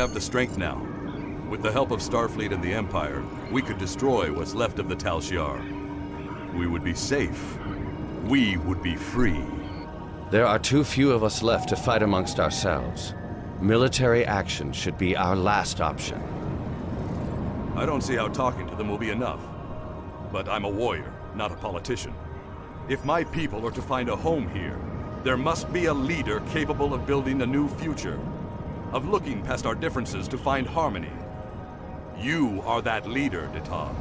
have the strength now. With the help of Starfleet and the Empire, we could destroy what's left of the Tal Shiar. We would be safe. We would be free. There are too few of us left to fight amongst ourselves. Military action should be our last option. I don't see how talking to them will be enough. But I'm a warrior, not a politician. If my people are to find a home here, there must be a leader capable of building a new future, of looking past our differences to find harmony. You are that leader, D'Tan.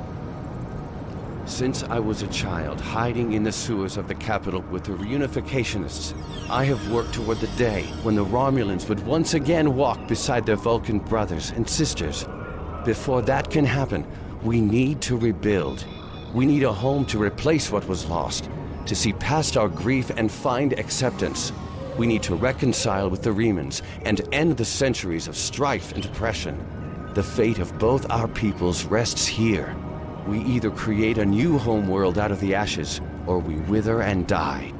Since I was a child, hiding in the sewers of the capital with the Reunificationists, I have worked toward the day when the Romulans would once again walk beside their Vulcan brothers and sisters. Before that can happen, we need to rebuild. We need a home to replace what was lost, to see past our grief and find acceptance. We need to reconcile with the Remans and end the centuries of strife and oppression. The fate of both our peoples rests here. We either create a new homeworld out of the ashes, or we wither and die.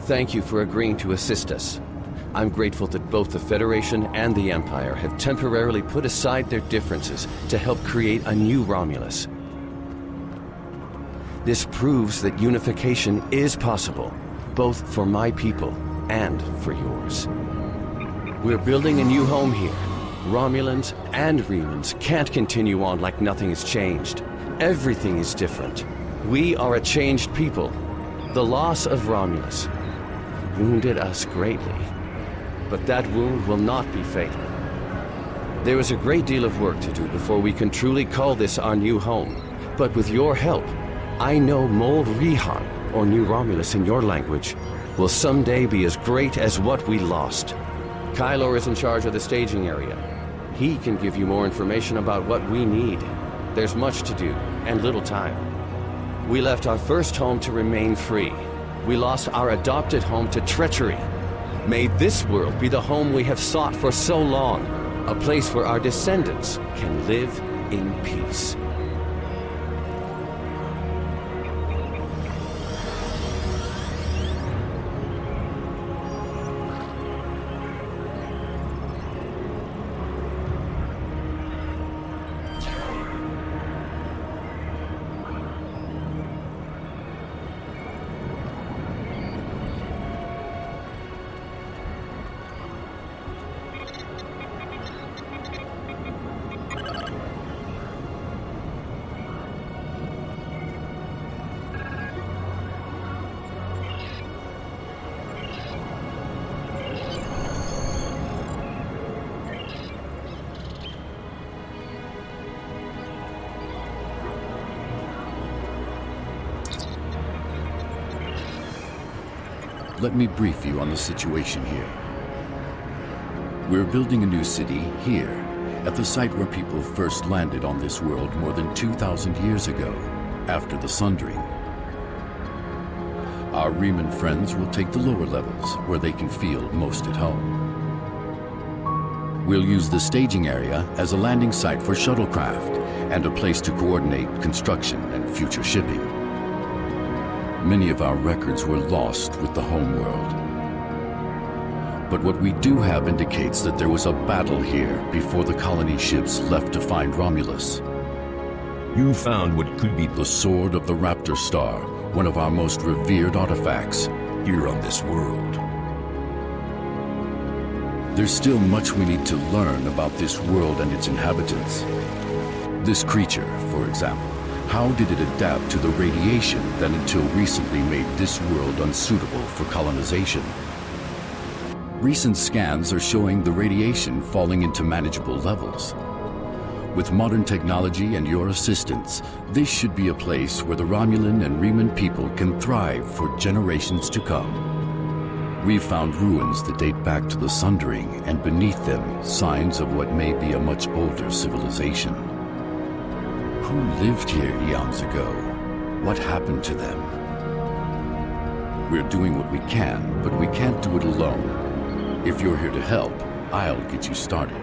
Thank you for agreeing to assist us. I'm grateful that both the Federation and the Empire have temporarily put aside their differences to help create a new Romulus. This proves that unification is possible, both for my people and for yours. We're building a new home here. Romulans and Remans can't continue on like nothing has changed. Everything is different. We are a changed people. The loss of Romulus wounded us greatly. But that wound will not be fatal. There is a great deal of work to do before we can truly call this our new home. But with your help, I know Mol'Rihan, or New Romulus in your language, will someday be as great as what we lost. Kylor is in charge of the staging area. He can give you more information about what we need. There's much to do, and little time. We left our first home to remain free. We lost our adopted home to treachery. May this world be the home we have sought for so long, a place where our descendants can live in peace. Let me brief you on the situation here. We're building a new city here, at the site where people first landed on this world more than 2,000 years ago, after the Sundering. Our Reman friends will take the lower levels, where they can feel most at home. We'll use the staging area as a landing site for shuttlecraft, and a place to coordinate construction and future shipping. Many of our records were lost with the homeworld. But what we do have indicates that there was a battle here before the colony ships left to find Romulus. You found what could be the sword of the Raptor Star, one of our most revered artifacts here on this world. There's still much we need to learn about this world and its inhabitants. This creature, for example. How did it adapt to the radiation that until recently made this world unsuitable for colonization? Recent scans are showing the radiation falling into manageable levels. With modern technology and your assistance, this should be a place where the Romulan and Reman people can thrive for generations to come. We've found ruins that date back to the Sundering, and beneath them, signs of what may be a much older civilization. Who lived here eons ago? What happened to them? We're doing what we can, but we can't do it alone. If you're here to help, I'll get you started.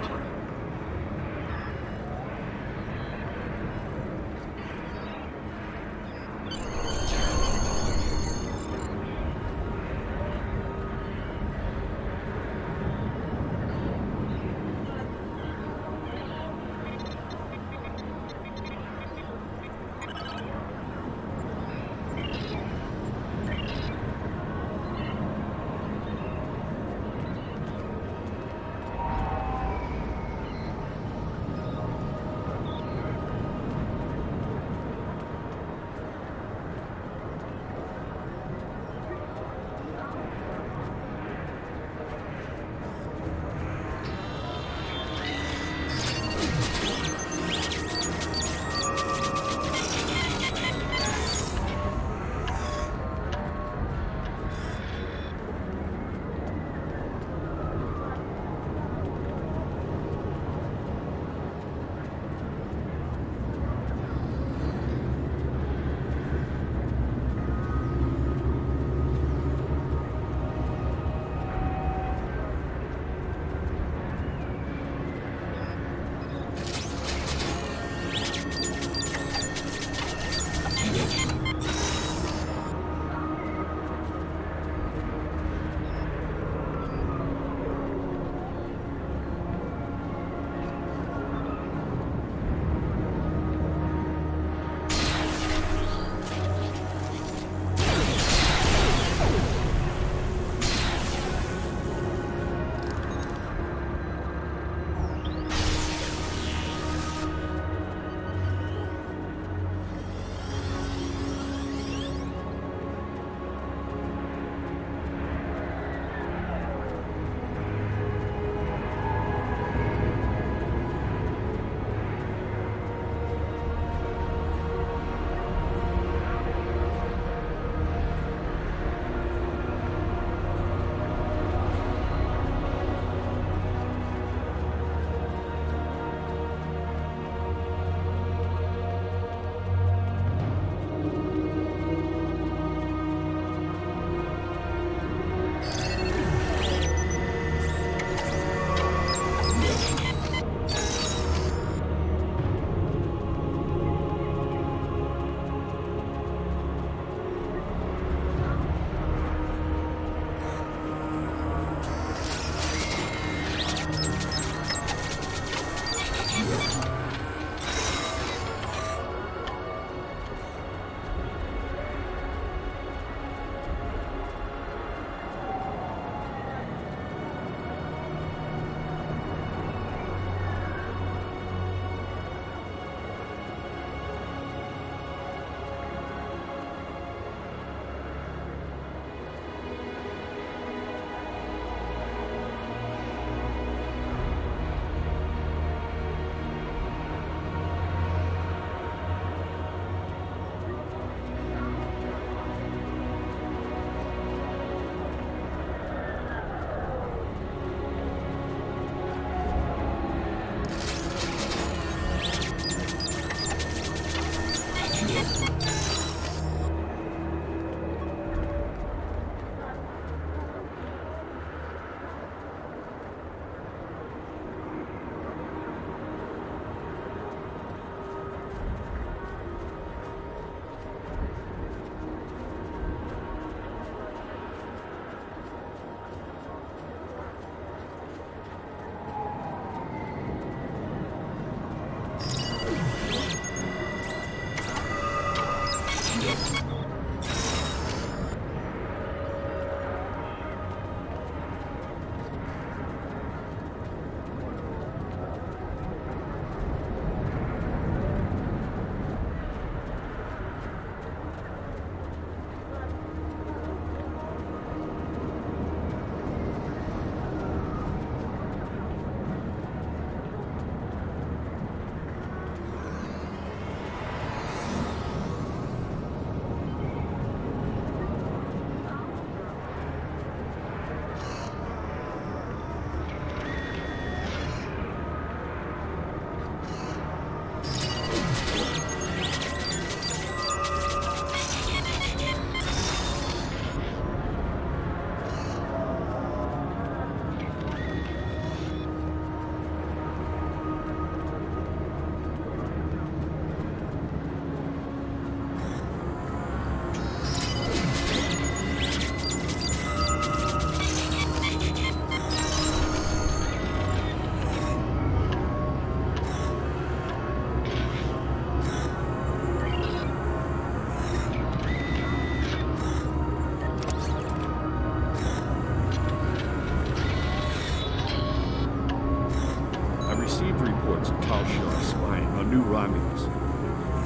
Romulus.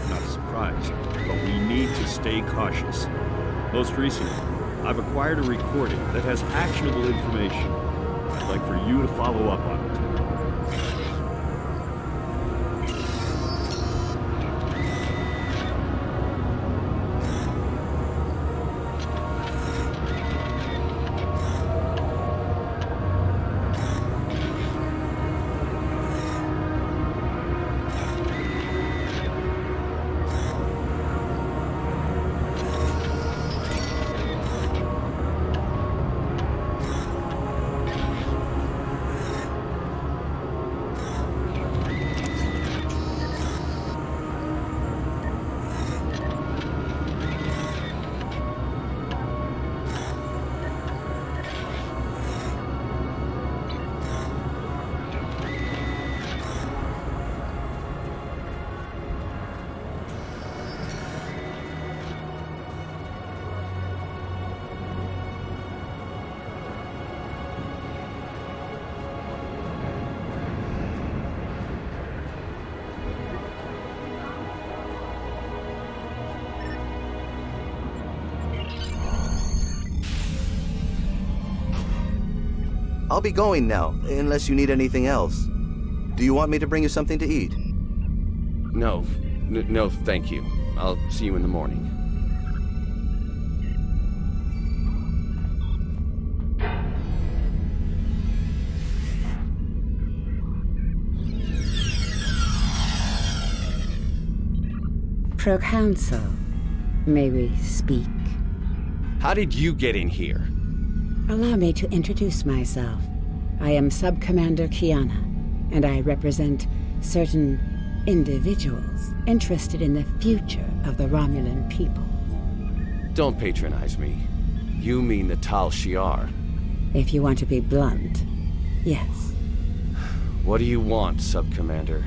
Not a surprise, but we need to stay cautious. Most recently, I've acquired a recording that has actionable information. I'd like for you to follow up on it. I'll be going now, unless you need anything else. Do you want me to bring you something to eat? No. No, thank you. I'll see you in the morning. Proconsul, may we speak? How did you get in here? Allow me to introduce myself. I am Subcommander Kiana, and I represent certain individuals interested in the future of the Romulan people. Don't patronize me. You mean the Tal Shiar. If you want to be blunt, yes. What do you want, Subcommander?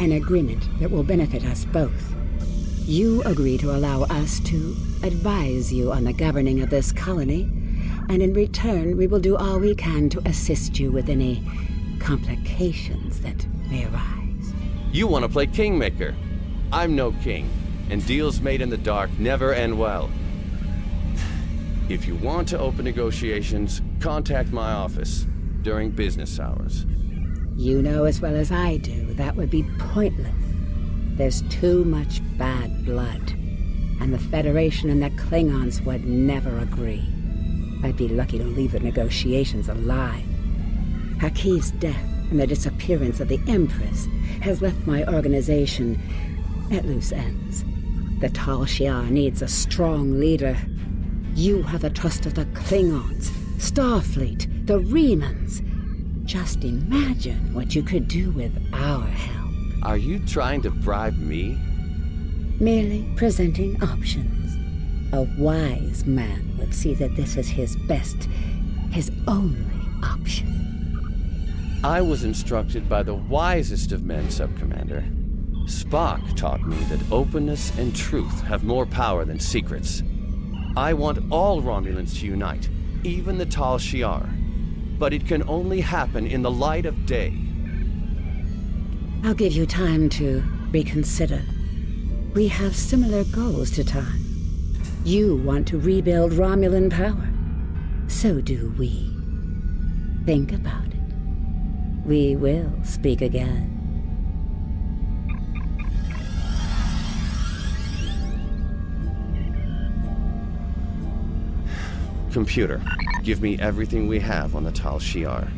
An agreement that will benefit us both. You agree to allow us to advise you on the governing of this colony, and in return, we will do all we can to assist you with any complications that may arise. You want to play Kingmaker. I'm no king, and deals made in the dark never end well. If you want to open negotiations, contact my office during business hours. You know as well as I do, that would be pointless. There's too much bad blood, and the Federation and the Klingons would never agree. I'd be lucky to leave the negotiations alive. Hakiv's death and the disappearance of the Empress has left my organization at loose ends. The Tal Shiar needs a strong leader. You have the trust of the Klingons, Starfleet, the Remans. Just imagine what you could do with our help. Are you trying to bribe me? Merely presenting options. A wise man would see that this is his best, his only option. I was instructed by the wisest of men, Subcommander. Spock taught me that openness and truth have more power than secrets. I want all Romulans to unite, even the Tal Shiar. But it can only happen in the light of day. I'll give you time to reconsider. We have similar goals to Tan. You want to rebuild Romulan power. So do we. Think about it. We will speak again. Computer, give me everything we have on the Tal Shiar.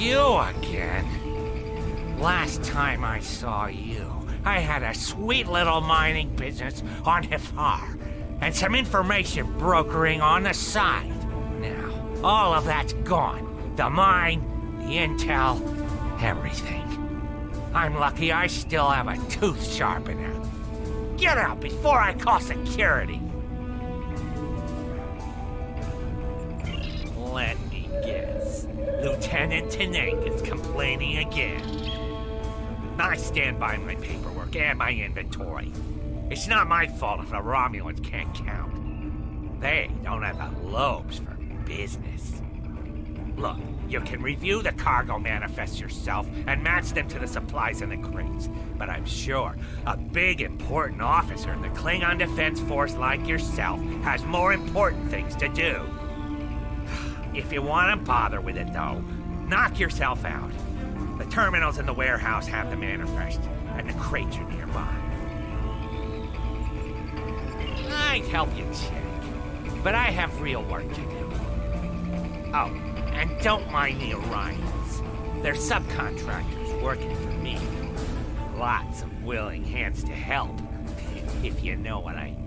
you again. Last time I saw you, I had a sweet little mining business on Hifar and some information brokering on the side. Now, all of that's gone. The mine, the intel, everything. I'm lucky I still have a tooth sharpener. Get out before I call security. Let me guess. Lieutenant Tenang is complaining again. I stand by my paperwork and my inventory. It's not my fault if the Romulans can't count. They don't have the lobes for business. Look, you can review the cargo manifests yourself and match them to the supplies in the crates. But I'm sure a big, important officer in the Klingon Defense Force like yourself has more important things to do. If you want to bother with it, though, knock yourself out. The terminals in the warehouse have the manifest, and the crates are nearby. I'd help you check, but I have real work to do. Oh, and don't mind the Orions. They're subcontractors working for me. Lots of willing hands to help, if you know what I mean.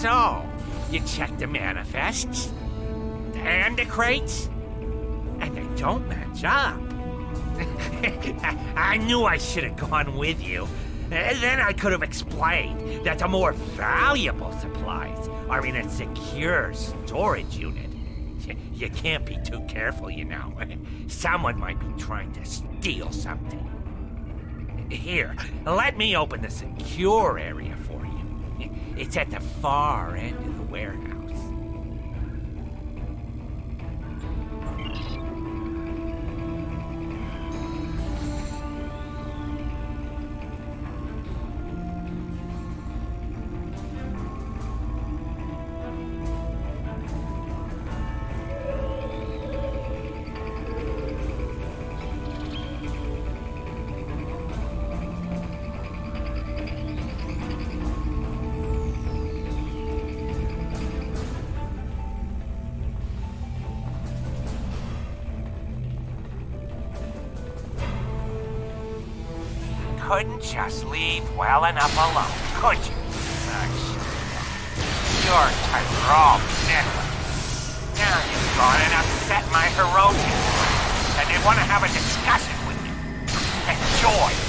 So, you check the manifests and the crates, and they don't match up. I knew I should have gone with you. Then I could have explained that the more valuable supplies are in a secure storage unit. You can't be too careful, you know. Someone might be trying to steal something. Here, let me open the secure area for you. It's at the far end of the warehouse. Couldn't just leave well enough alone, could you? Your type are all meddling. Now you've gone and upset my Herodian, and they want to have a discussion with you. Enjoy!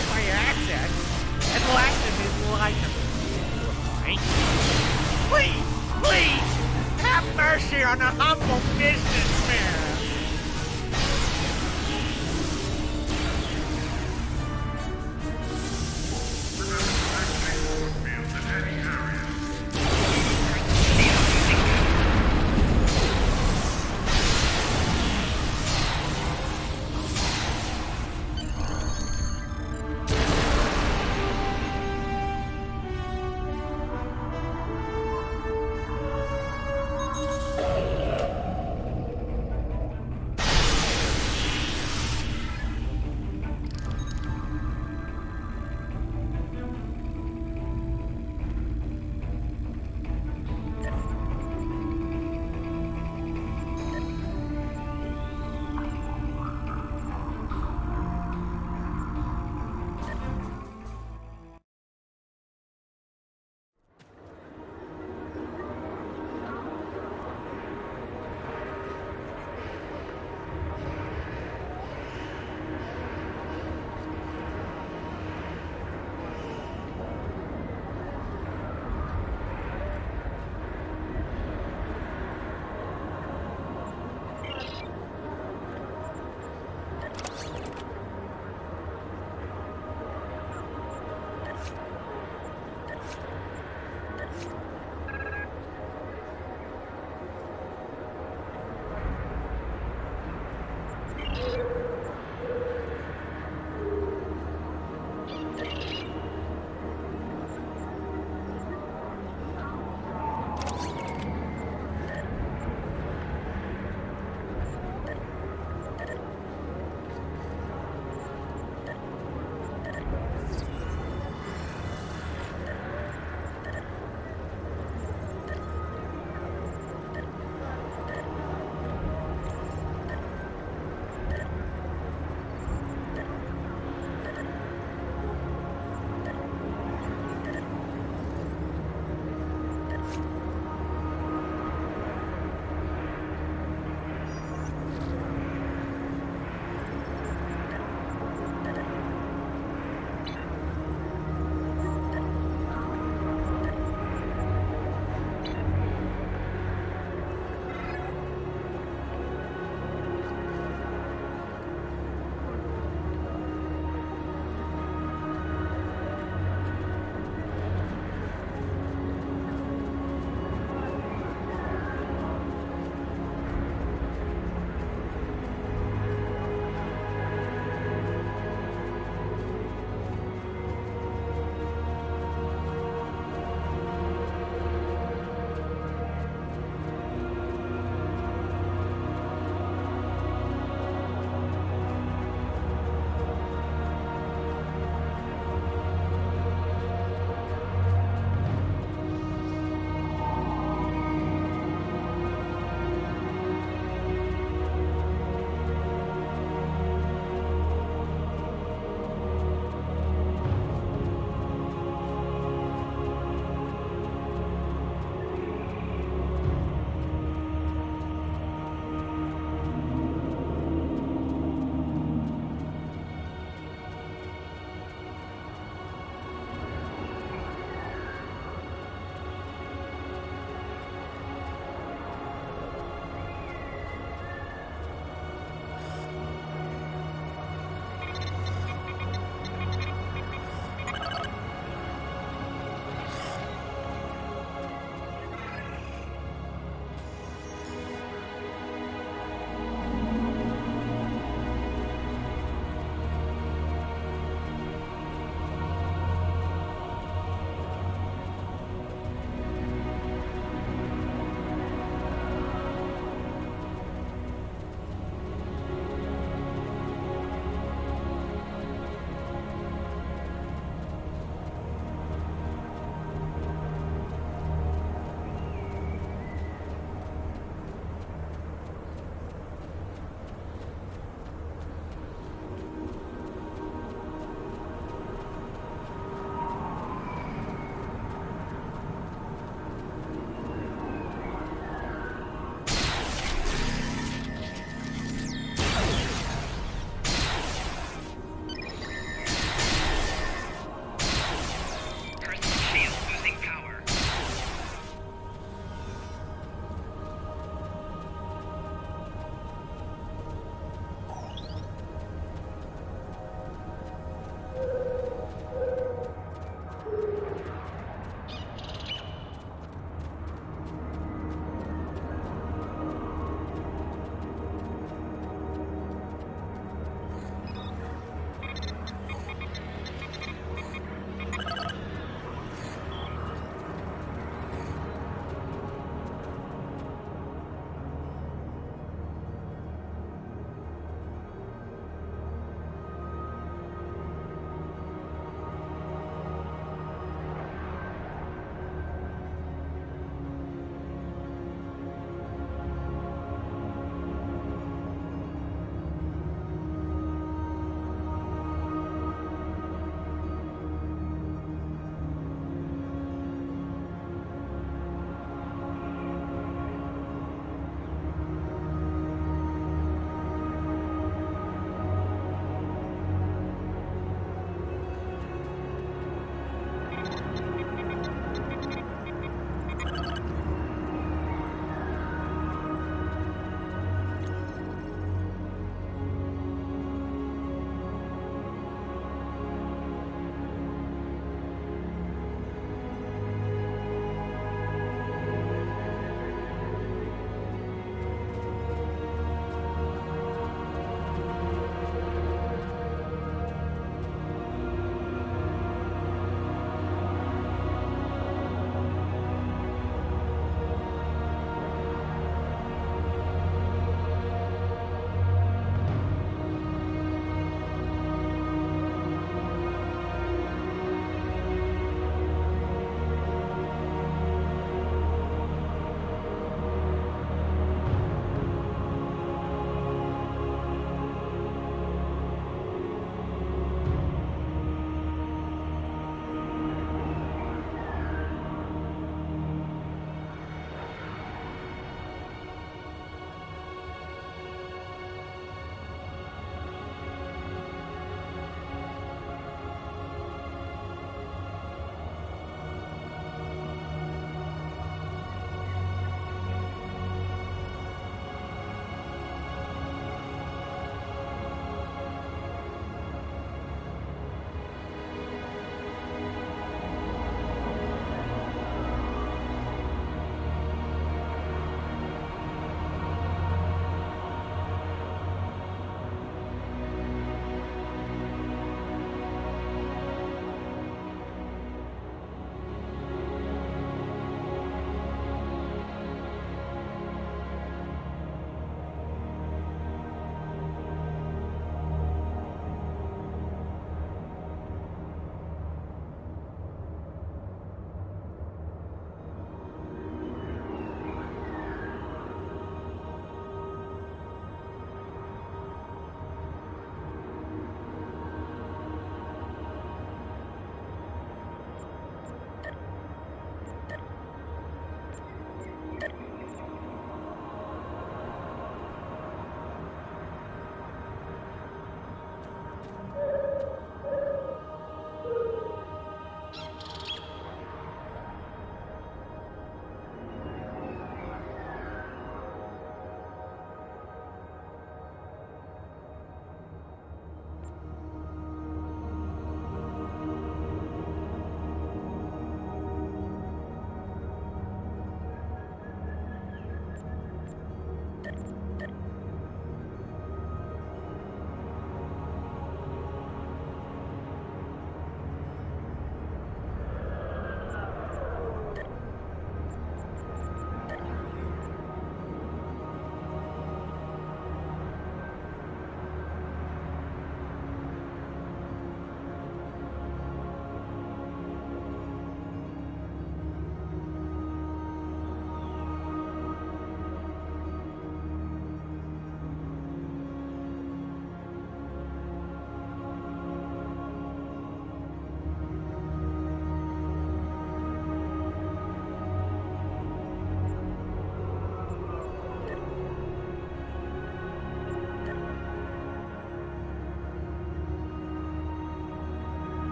Empire assets and lack of his life. Please, please, have mercy on a humble businessman.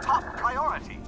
top priority.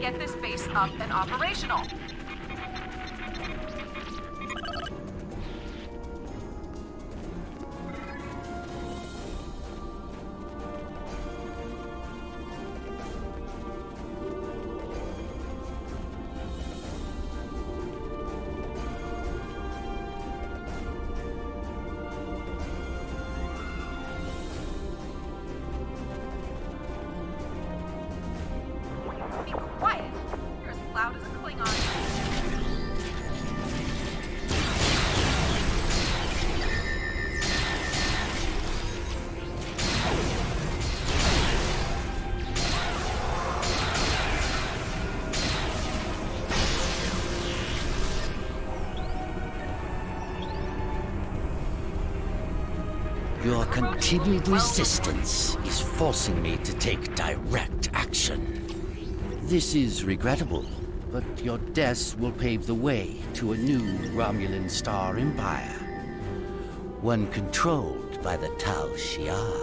Get this base up and operational. Your continued resistance is forcing me to take direct action. This is regrettable, but your deaths will pave the way to a new Romulan Star Empire. One controlled by the Tal Shiar.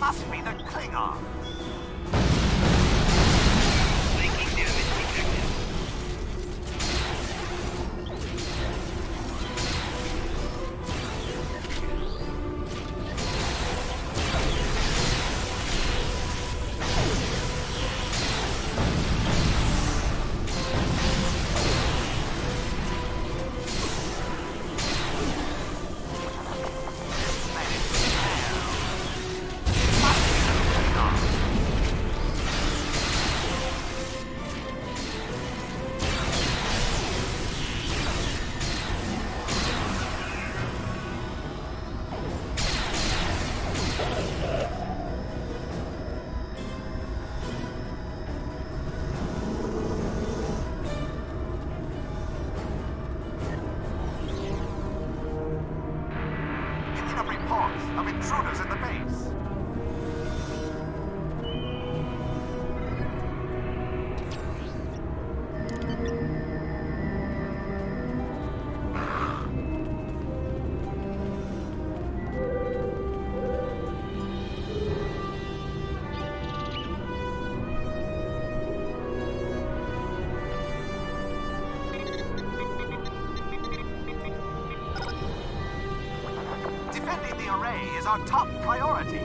must be the Klingon. Making damage is our top priority.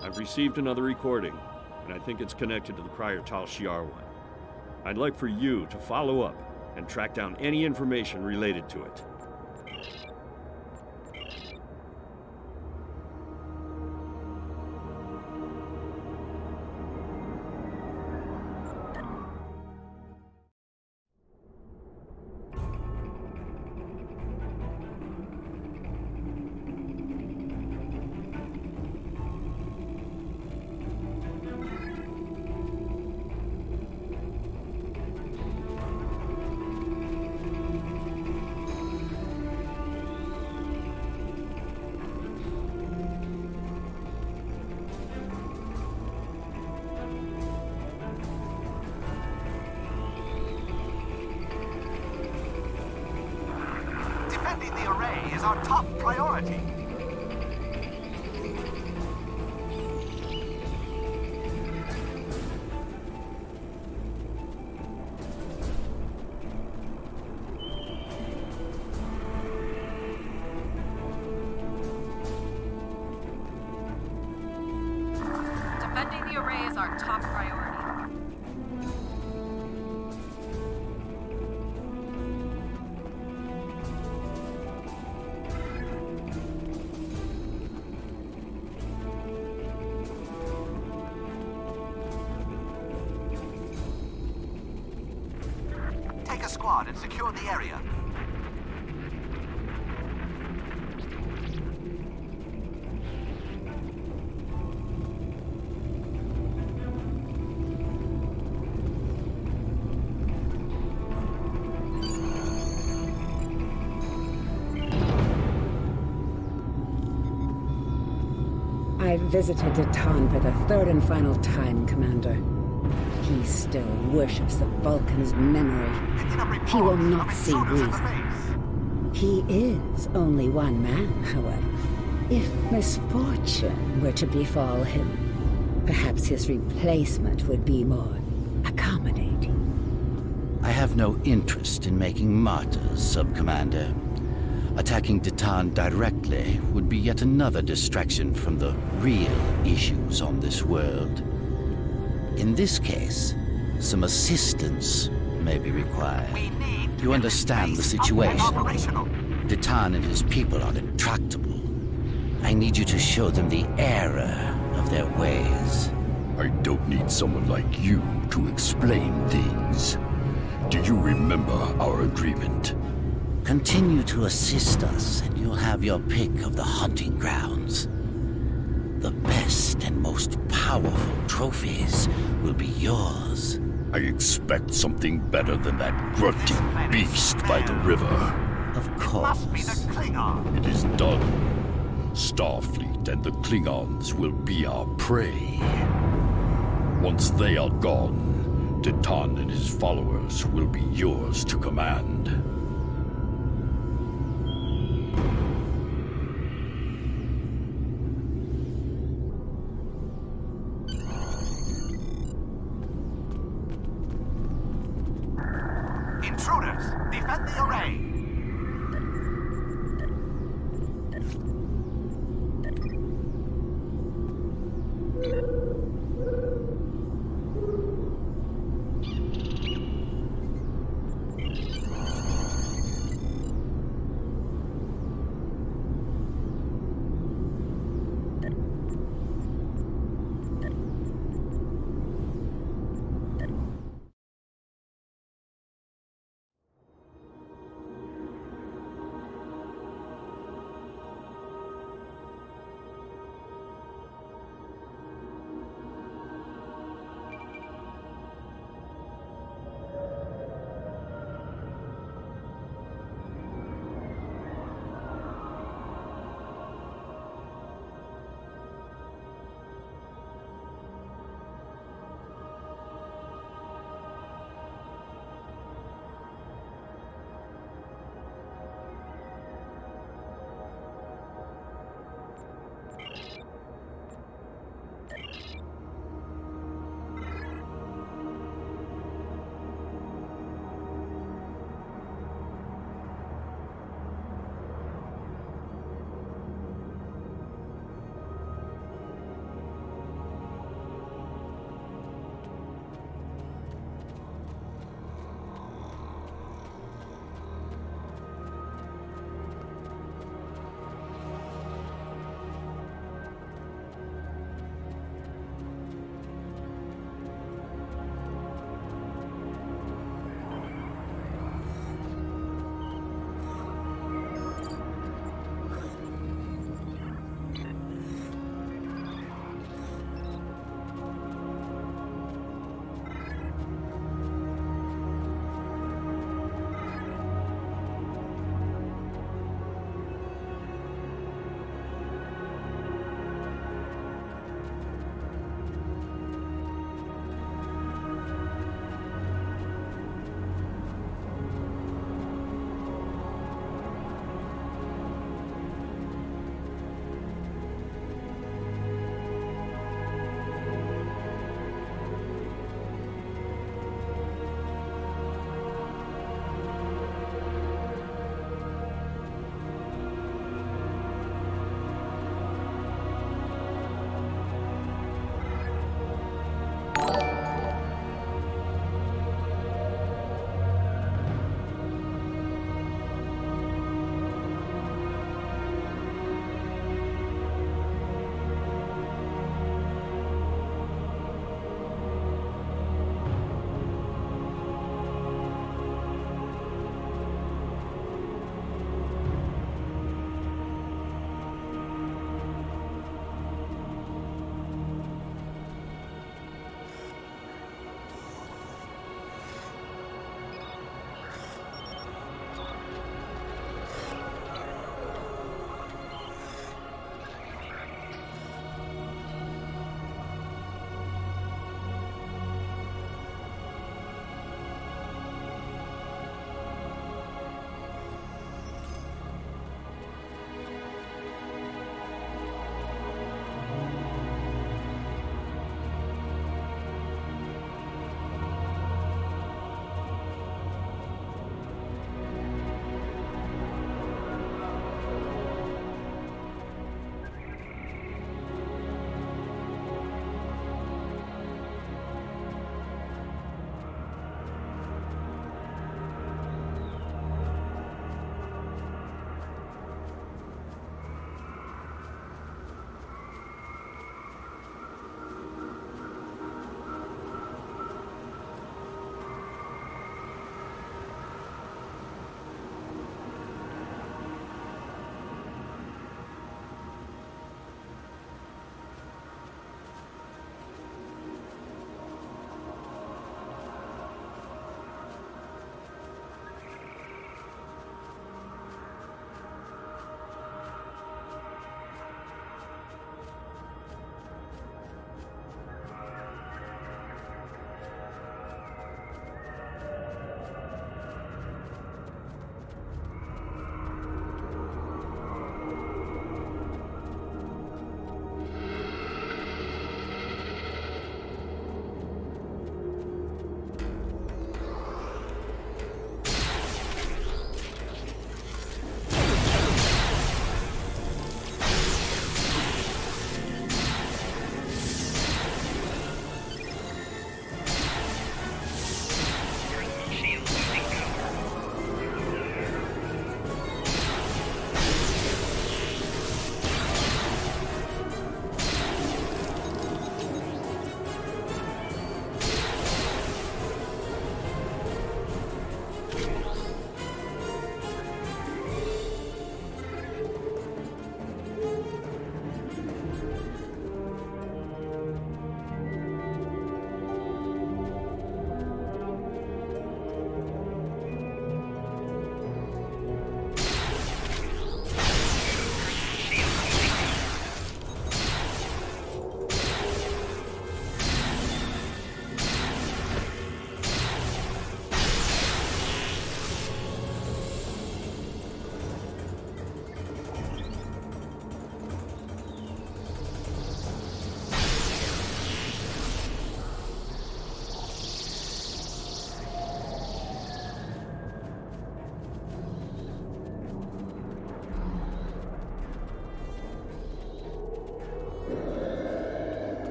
I've received another recording, and I think it's connected to the prior Tal Shiar one. I'd like for you to follow up and track down any information related to it. Squad and secure the area. I visited D'Tan for the third and final time, Commander. He still worships the Vulcan's memory. He will not see reason. He is only one man, however. If misfortune were to befall him, perhaps his replacement would be more accommodating. I have no interest in making martyrs, Subcommander. Attacking D'Tan directly would be yet another distraction from the real issues on this world. In this case, some assistance may be required. You understand the situation. D'Tan and his people are intractable. I need you to show them the error of their ways. I don't need someone like you to explain things. Do you remember our agreement? Continue to assist us, and you'll have your pick of the hunting grounds. The best and most powerful trophies will be yours. I expect something better than that grunting beast by the river. Of course. It is done. Starfleet and the Klingons will be our prey. Once they are gone, D'Tan and his followers will be yours to command.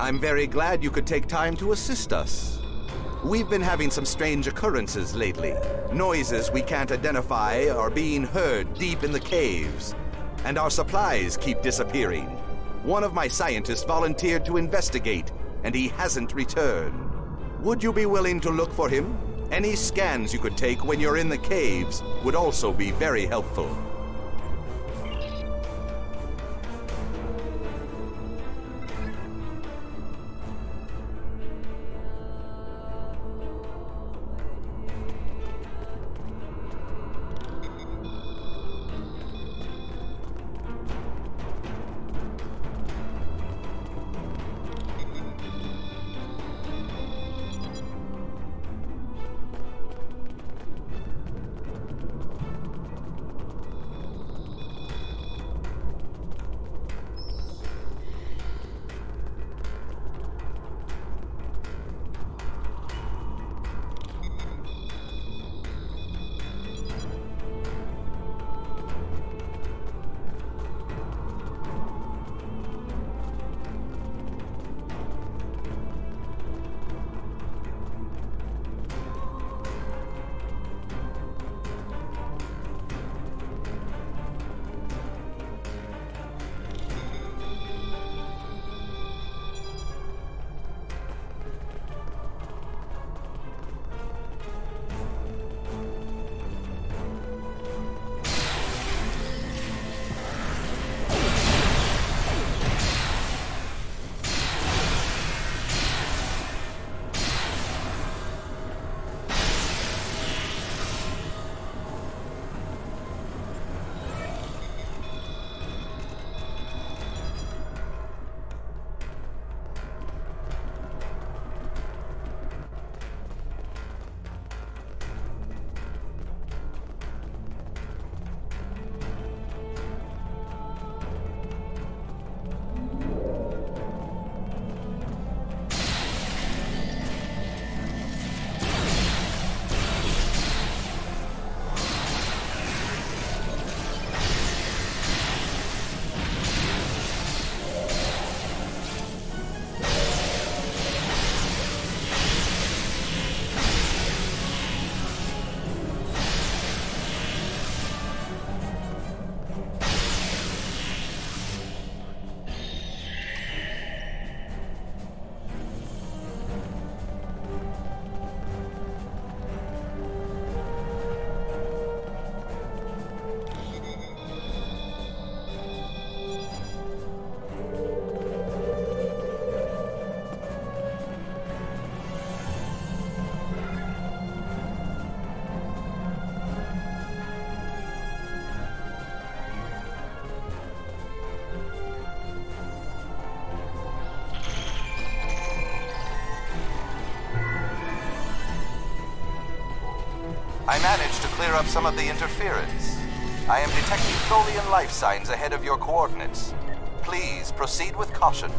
I'm very glad you could take time to assist us. We've been having some strange occurrences lately. Noises we can't identify are being heard deep in the caves, and our supplies keep disappearing. One of my scientists volunteered to investigate, and he hasn't returned. Would you be willing to look for him? Any scans you could take when you're in the caves would also be very helpful. I managed to clear up some of the interference. I am detecting Tholian life signs ahead of your coordinates. Please proceed with caution.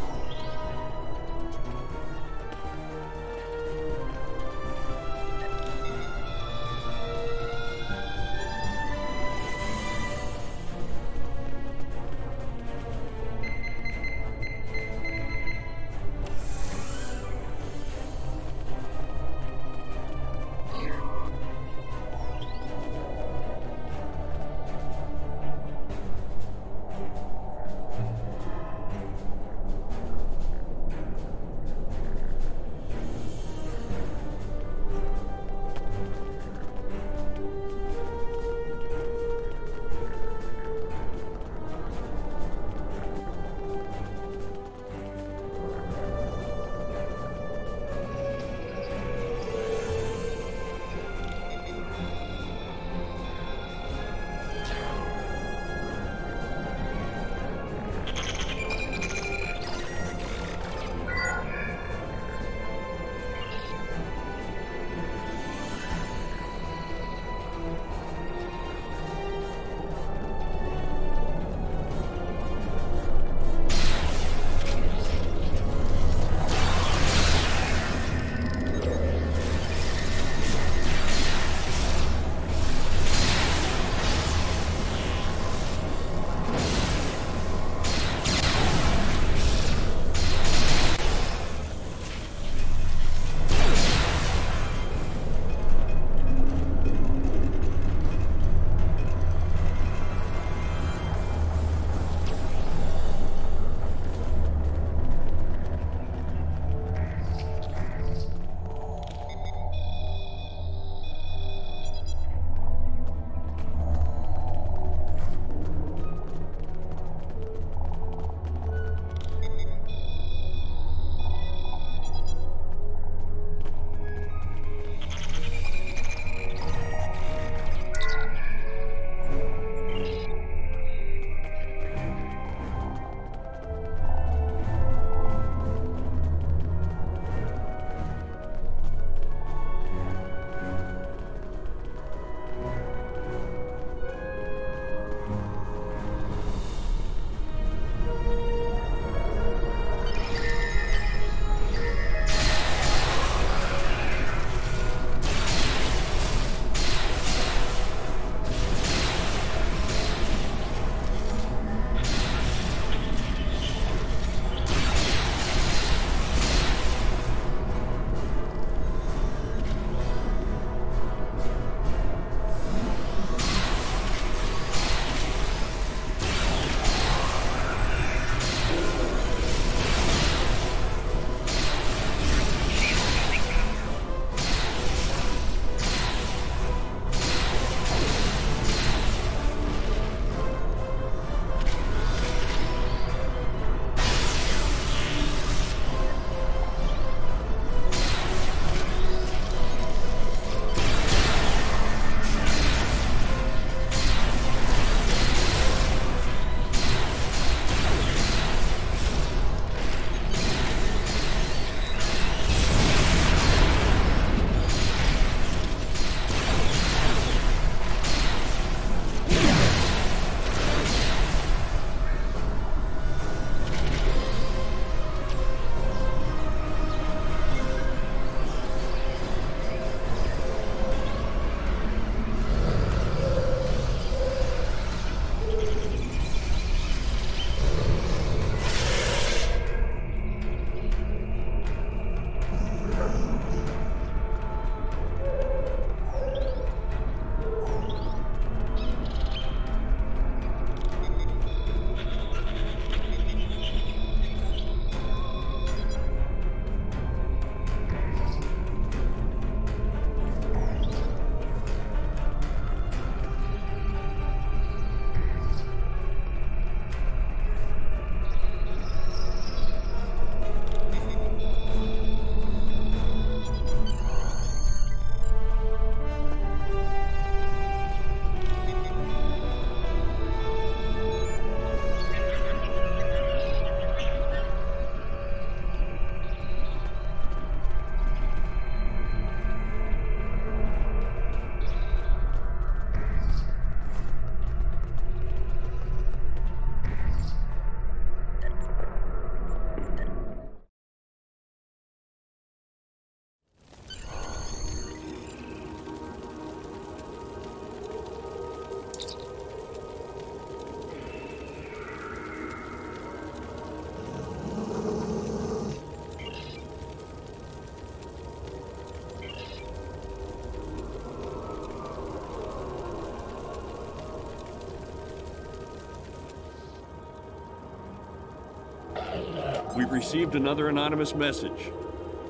We've received another anonymous message.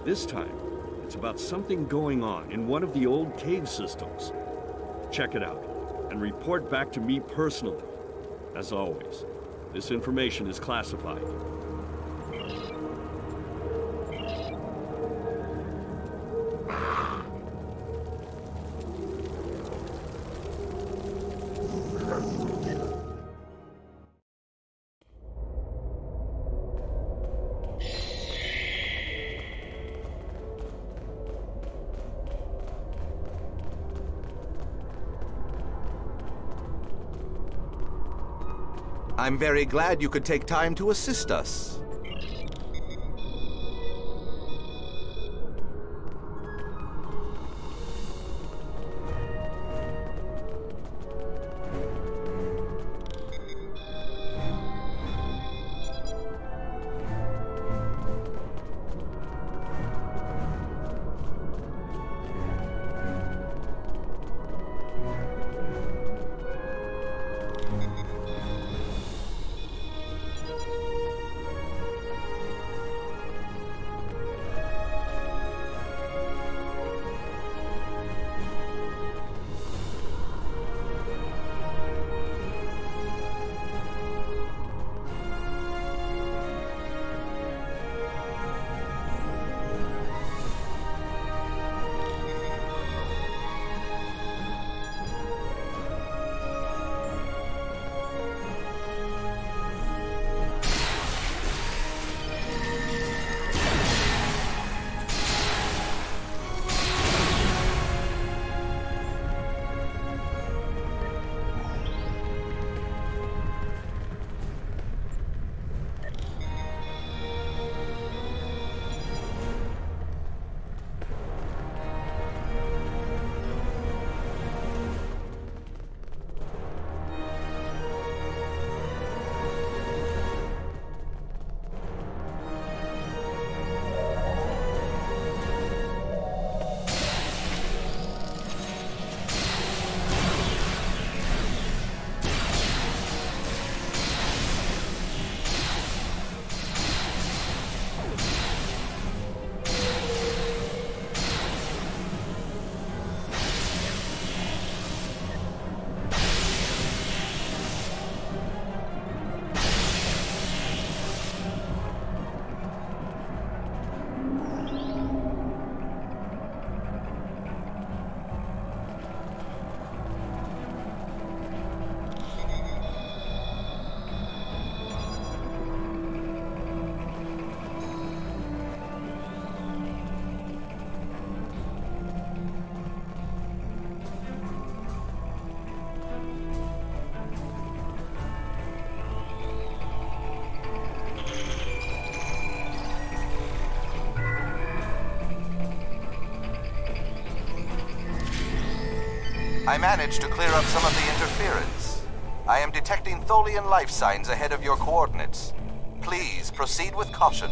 This time, it's about something going on in one of the old cave systems. Check it out, and report back to me personally. As always, this information is classified. I'm very glad you could take time to assist us. I managed to clear up some of the interference. I am detecting Tholian life signs ahead of your coordinates. Please proceed with caution.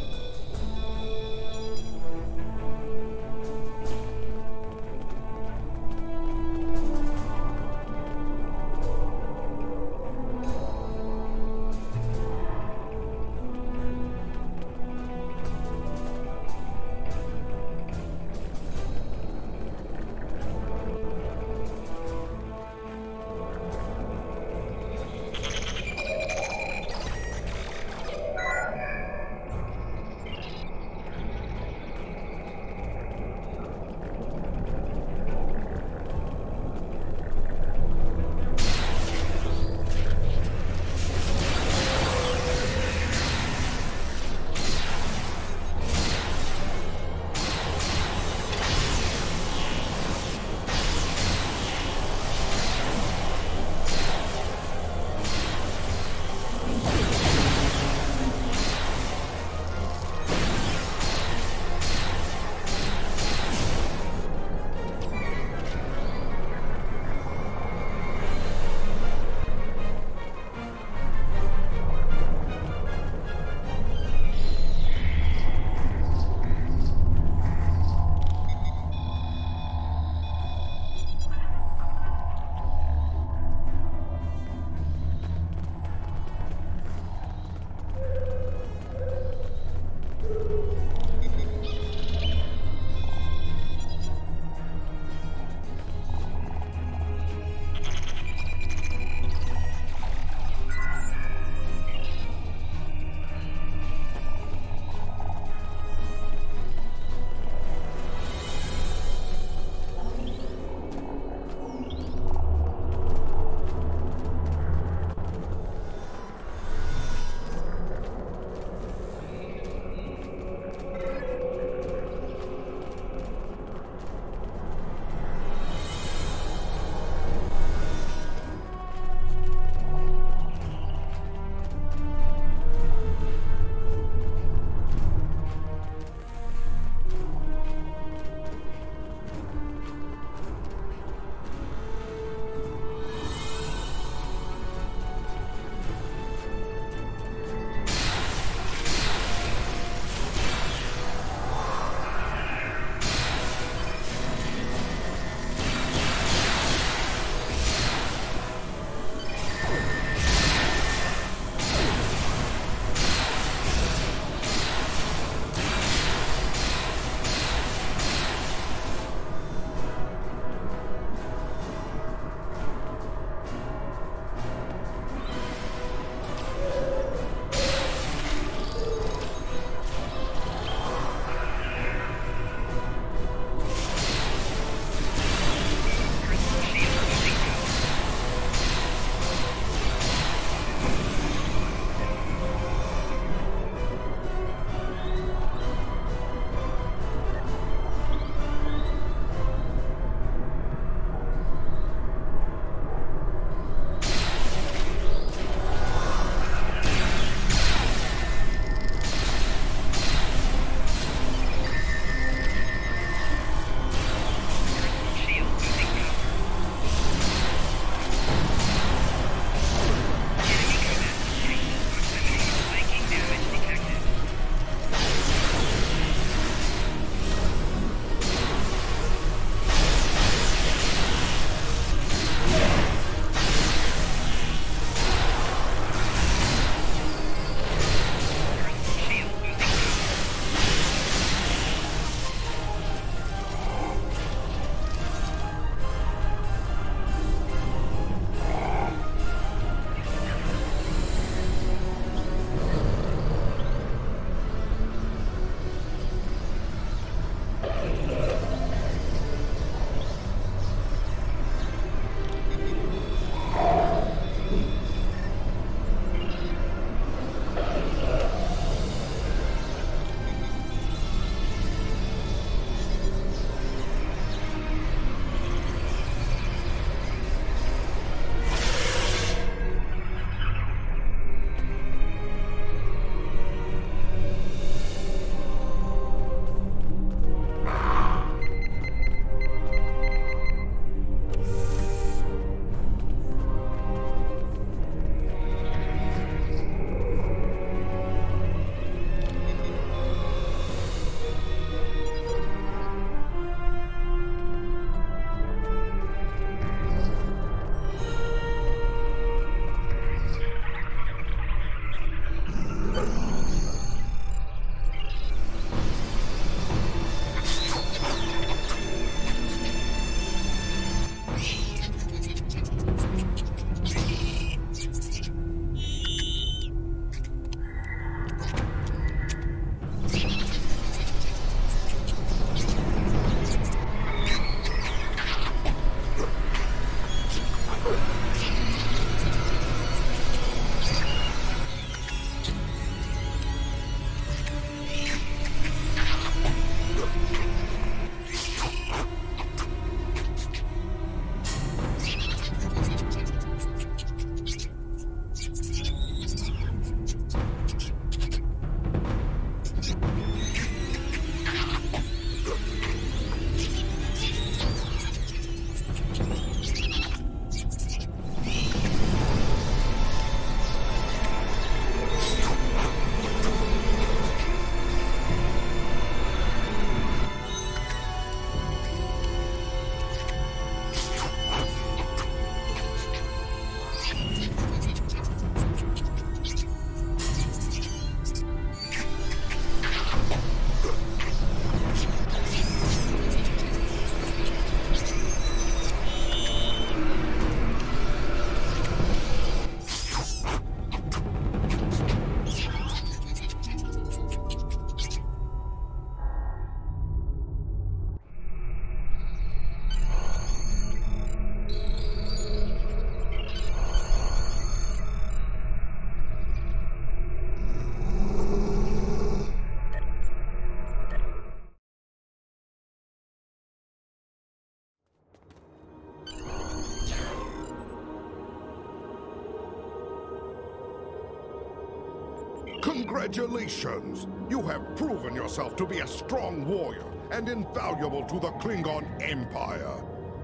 Congratulations! You have proven yourself to be a strong warrior and invaluable to the Klingon Empire.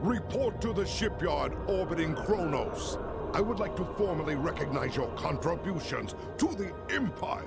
Report to the shipyard orbiting Kronos. I would like to formally recognize your contributions to the Empire.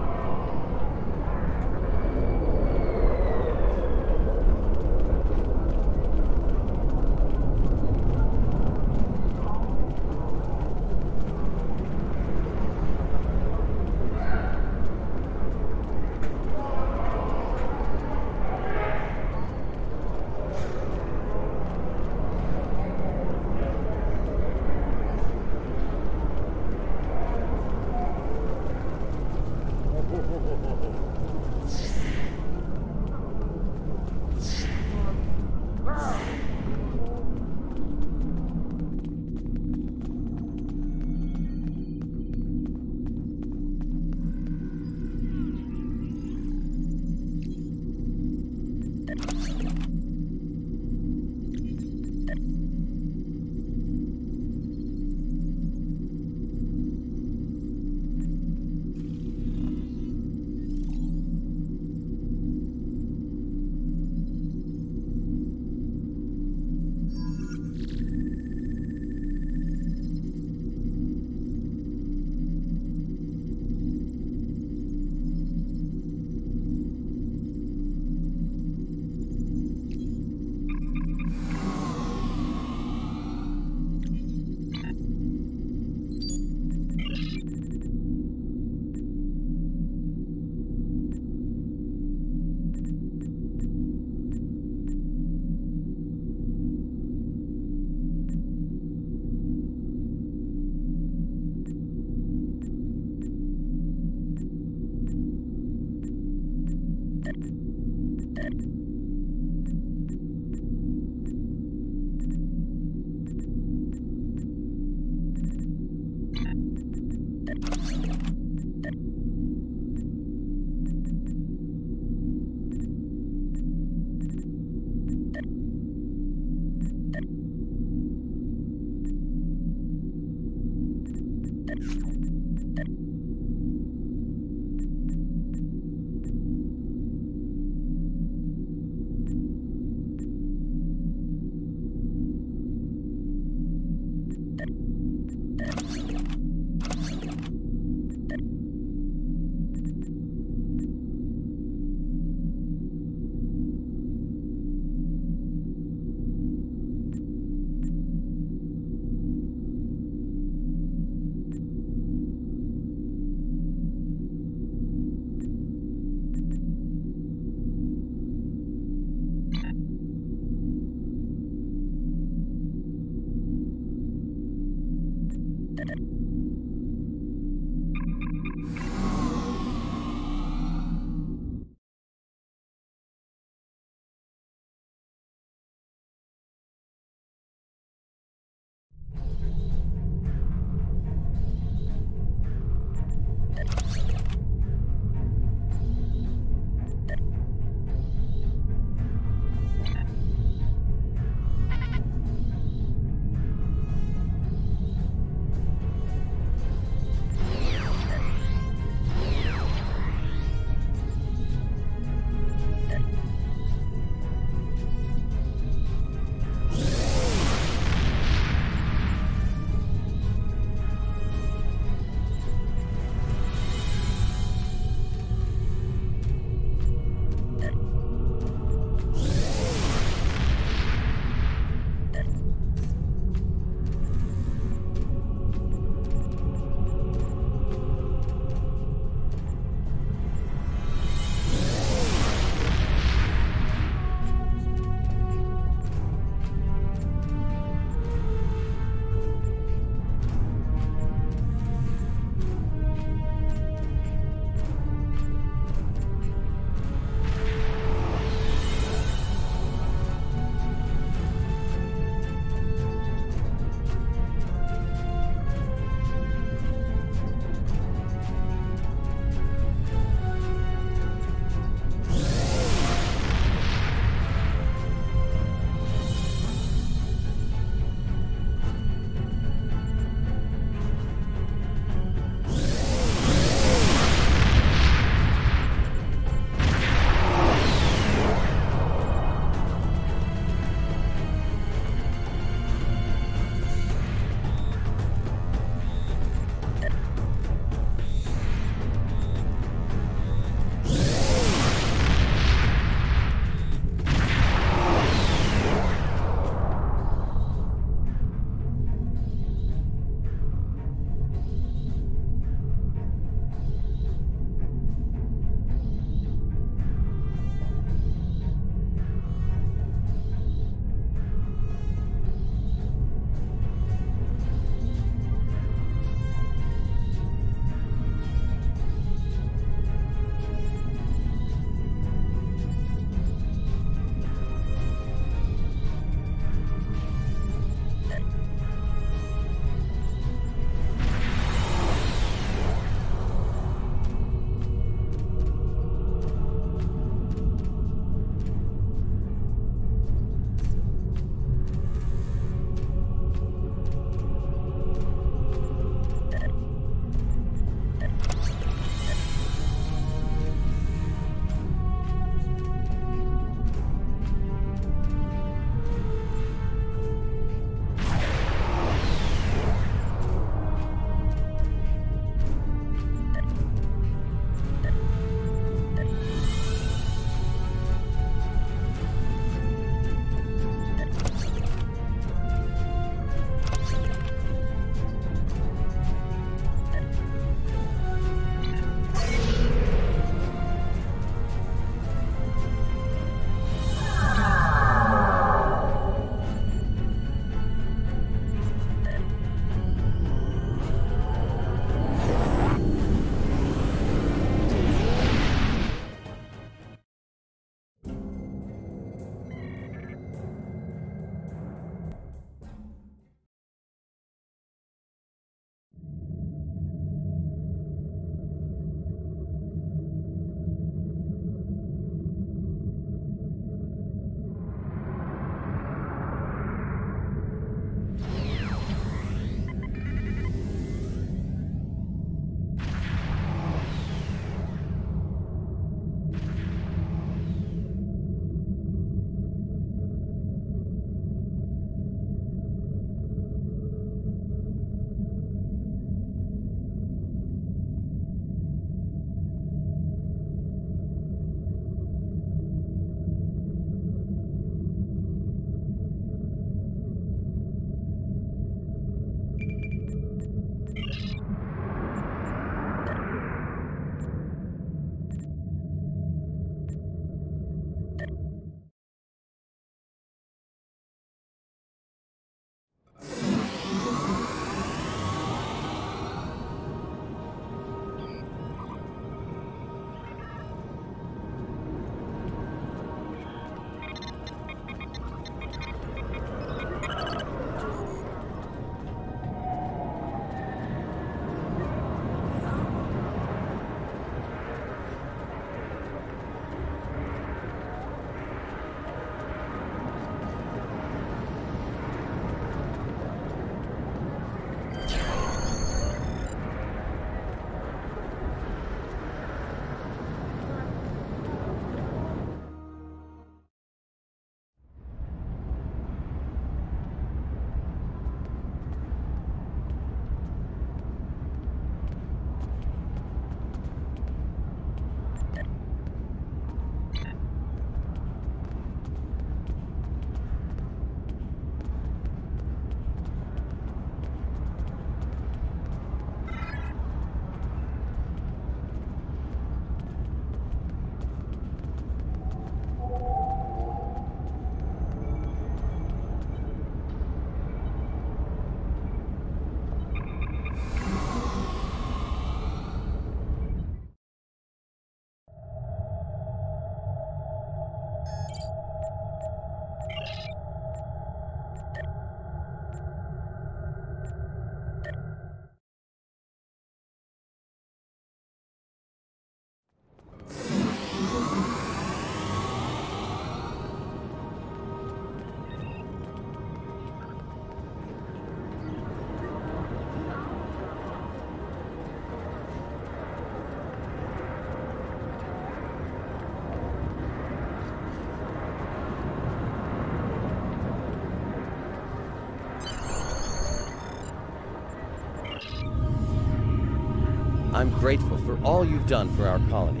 I'm grateful for all you've done for our colony.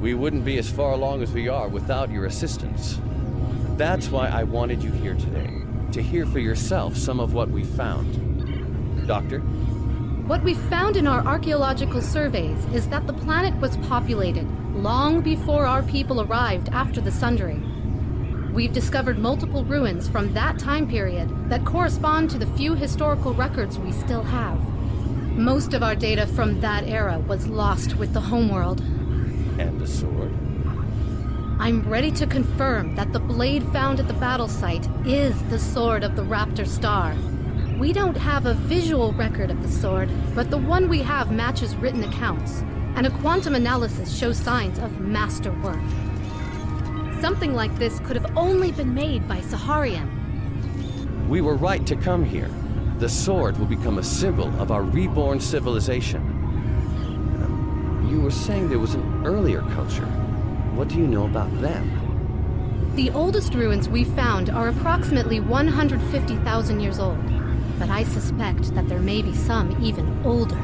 We wouldn't be as far along as we are without your assistance. That's why I wanted you here today, to hear for yourself some of what we found. Doctor? What we found in our archaeological surveys is that the planet was populated long before our people arrived after the Sundering. We've discovered multiple ruins from that time period that correspond to the few historical records we still have. Most of our data from that era was lost with the homeworld. And the sword? I'm ready to confirm that the blade found at the battle site is the sword of the Raptor Star. We don't have a visual record of the sword, but the one we have matches written accounts, and a quantum analysis shows signs of masterwork. Something like this could have only been made by Saharian. We were right to come here. The sword will become a symbol of our reborn civilization. You were saying there was an earlier culture. What do you know about them? The oldest ruins we found are approximately 150,000 years old, but I suspect that there may be some even older,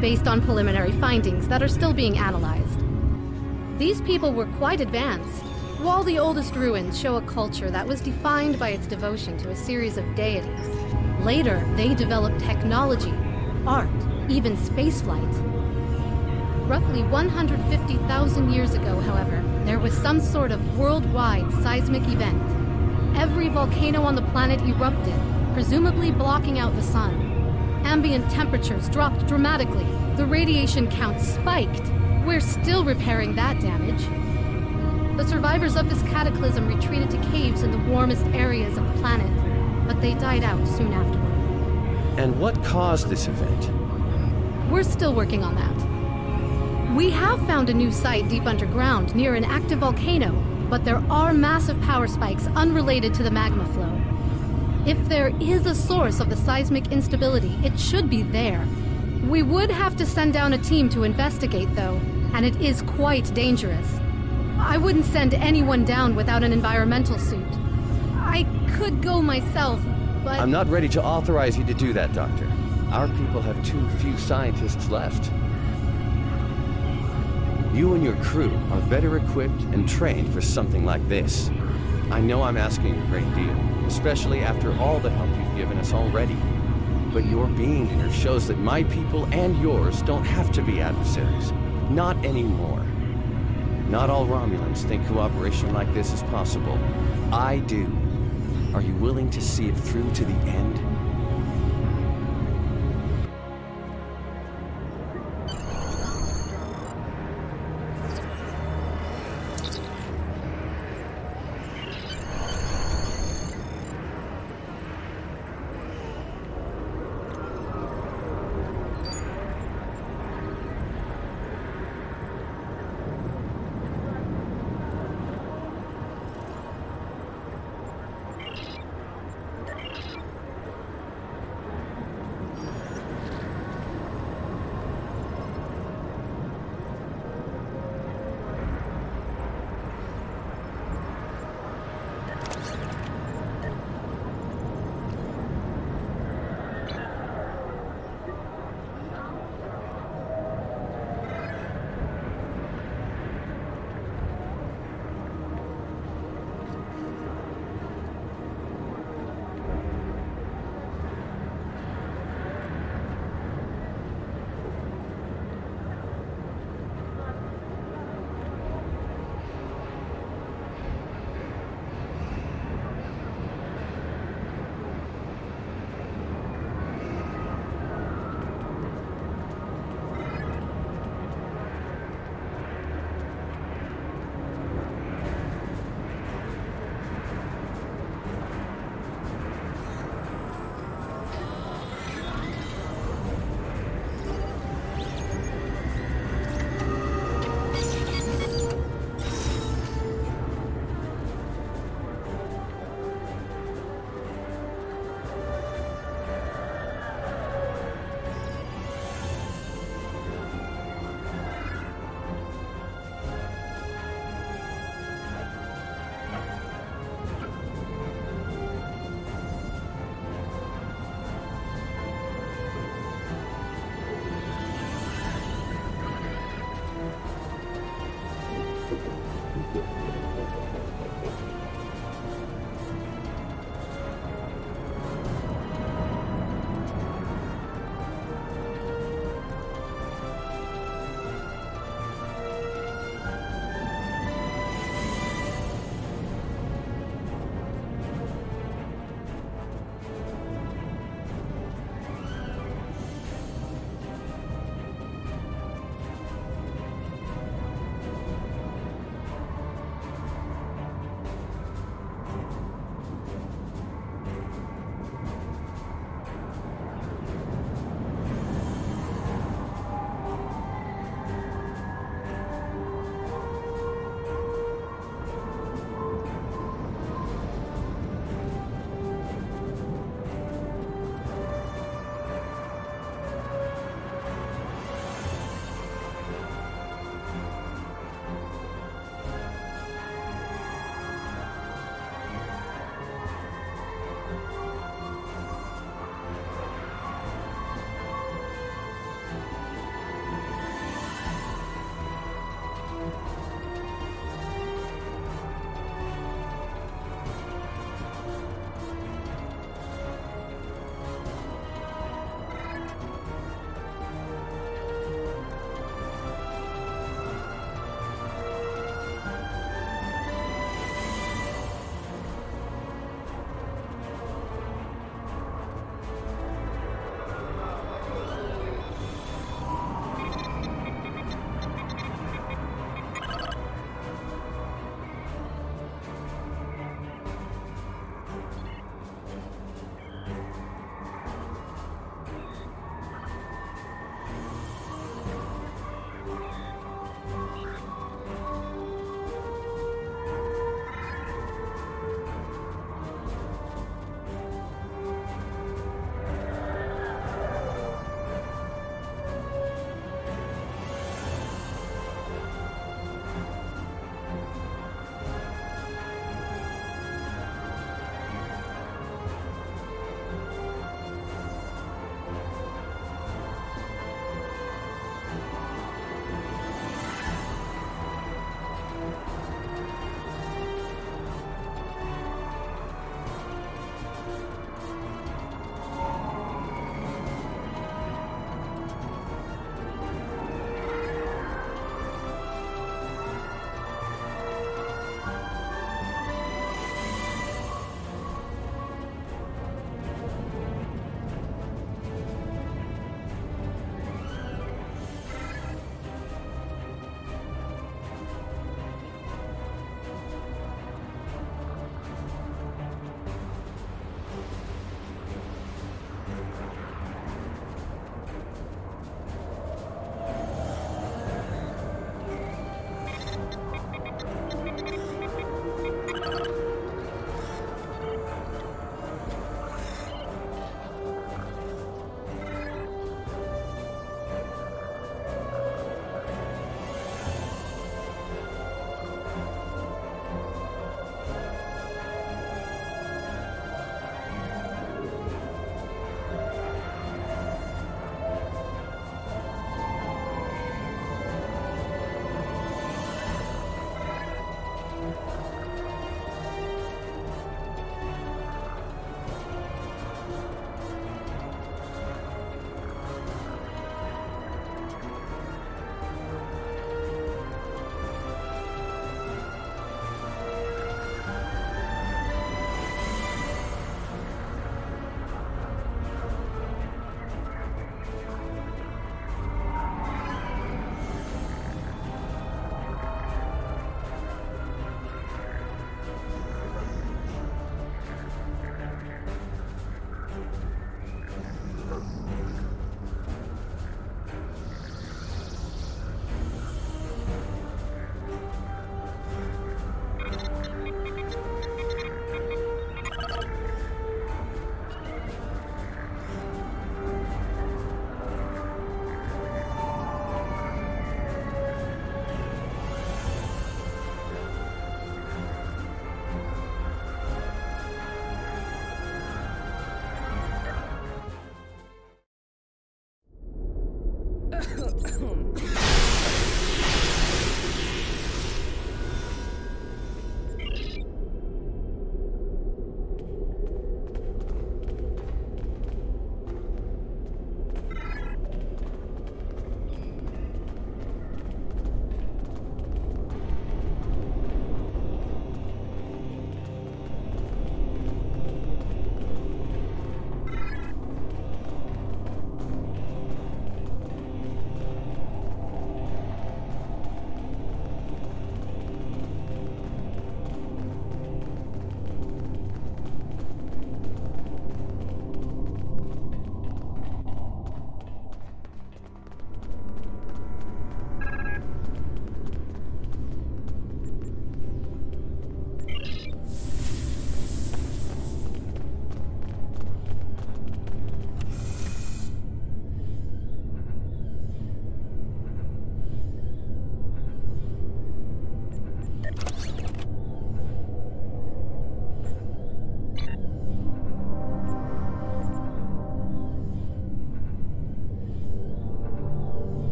based on preliminary findings that are still being analyzed. These people were quite advanced. While the oldest ruins show a culture that was defined by its devotion to a series of deities, later they developed technology, art, even spaceflight. Roughly 150,000 years ago, however, there was some sort of worldwide seismic event. Every volcano on the planet erupted, presumably blocking out the sun. Ambient temperatures dropped dramatically. The radiation count spiked. We're still repairing that damage. The survivors of this cataclysm retreated to caves in the warmest areas of the planet, but they died out soon afterward. And what caused this event? We're still working on that. We have found a new site deep underground near an active volcano, but there are massive power spikes unrelated to the magma flow. If there is a source of the seismic instability, it should be there. We would have to send down a team to investigate, though, and it is quite dangerous. I wouldn't send anyone down without an environmental suit. I could go myself, but... I'm not ready to authorize you to do that, Doctor. Our people have too few scientists left. You and your crew are better equipped and trained for something like this. I know I'm asking a great deal, especially after all the help you've given us already. But your being here shows that my people and yours don't have to be adversaries. Not anymore. Not all Romulans think cooperation like this is possible. I do. Are you willing to see it through to the end?